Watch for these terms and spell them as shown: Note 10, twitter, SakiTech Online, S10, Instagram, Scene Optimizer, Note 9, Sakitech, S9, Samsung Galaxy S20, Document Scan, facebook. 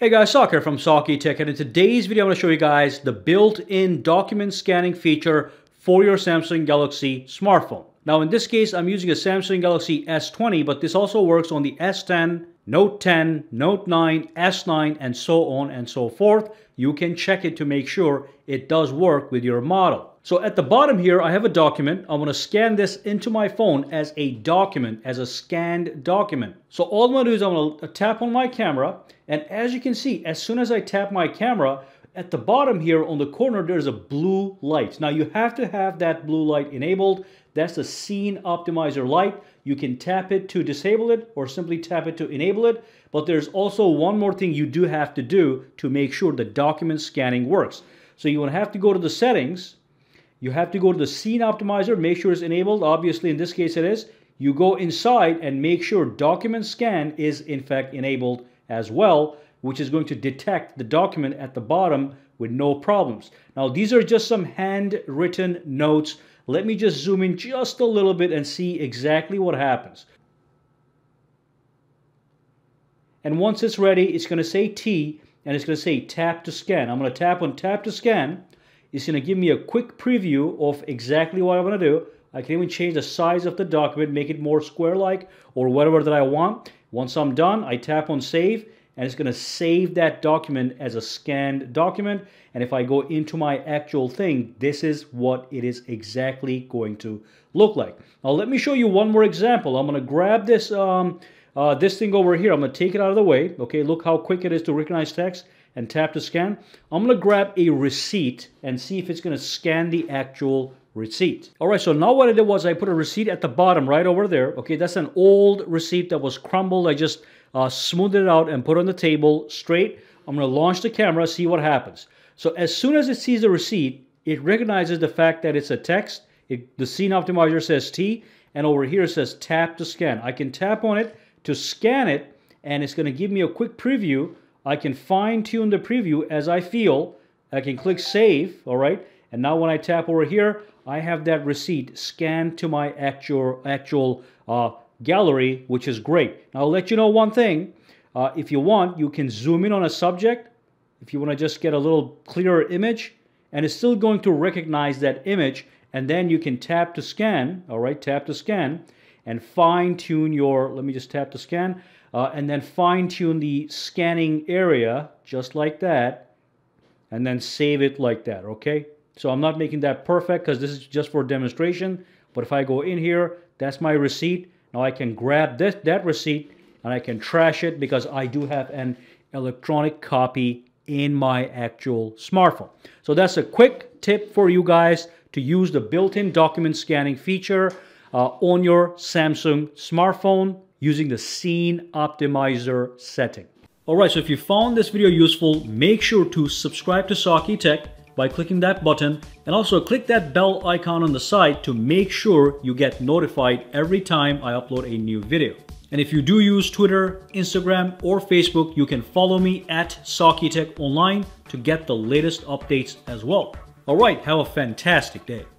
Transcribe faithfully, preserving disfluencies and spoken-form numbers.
Hey guys, Sak here from SakiTech, and in today's video I'm going to show you guys the built-in document scanning feature for your Samsung Galaxy smartphone. Now in this case I'm using a Samsung Galaxy S twenty, but this also works on the S ten, Note ten, Note nine, S nine, and so on and so forth. You can check it to make sure it does work with your model. So at the bottom here I have a document. I'm going to scan this into my phone as a document, as a scanned document. So all I'm going to do is I'm going to tap on my camera, and as you can see, as soon as I tap my camera, at the bottom here on the corner there's a blue light. Now you have to have that blue light enabled. That's the Scene Optimizer light. You can tap it to disable it or simply tap it to enable it. But there's also one more thing you do have to do to make sure the document scanning works. So you will have to go to the settings. You have to go to the Scene Optimizer, make sure it's enabled. Obviously in this case it is. You go inside and make sure Document Scan is in fact enabled as well, which is going to detect the document at the bottom with no problems. Now these are just some handwritten notes. Let me just zoom in just a little bit and see exactly what happens. And once it's ready, it's going to say T and it's going to say tap to scan. I'm going to tap on tap to scan. It's going to give me a quick preview of exactly what I'm going to do. I can even change the size of the document, make it more square-like or whatever that I want. Once I'm done, I tap on save, and it's going to save that document as a scanned document. And if I go into my actual thing, this is what it is exactly going to look like. Now let me show you one more example. I'm going to grab this um, uh, this thing over here. I'm going to take it out of the way. Okay, look how quick it is to recognize text and tap to scan. I'm going to grab a receipt and see if it's going to scan the actual receipt. All right, so now what I did was I put a receipt at the bottom right over there. Okay, that's an old receipt that was crumbled. I just uh, smoothed it out and put it on the table straight. I'm going to launch the camera, see what happens. So as soon as it sees the receipt, it recognizes the fact that it's a text. It, the Scene Optimizer says T, and over here it says tap to scan. I can tap on it to scan it, and it's going to give me a quick preview. I can fine-tune the preview as I feel. I can click save, all right? And now when I tap over here, I have that receipt scanned to my actual, actual uh, gallery, which is great. Now, I'll let you know one thing. Uh, if you want, you can zoom in on a subject if you want to just get a little clearer image, and it's still going to recognize that image, and then you can tap to scan, all right, tap to scan, and fine-tune your, let me just tap to scan, Uh, and then fine-tune the scanning area just like that, and then save it like that, okay? So I'm not making that perfect because this is just for demonstration, but if I go in here, that's my receipt. Now I can grab this, that receipt, and I can trash it because I do have an electronic copy in my actual smartphone. So that's a quick tip for you guys to use the built-in document scanning feature uh, on your Samsung smartphone, using the Scene Optimizer setting. All right, so if you found this video useful, make sure to subscribe to SakiTech by clicking that button, and also click that bell icon on the side to make sure you get notified every time I upload a new video. And if you do use Twitter, Instagram, or Facebook, you can follow me at SakiTech Online to get the latest updates as well. All right, have a fantastic day.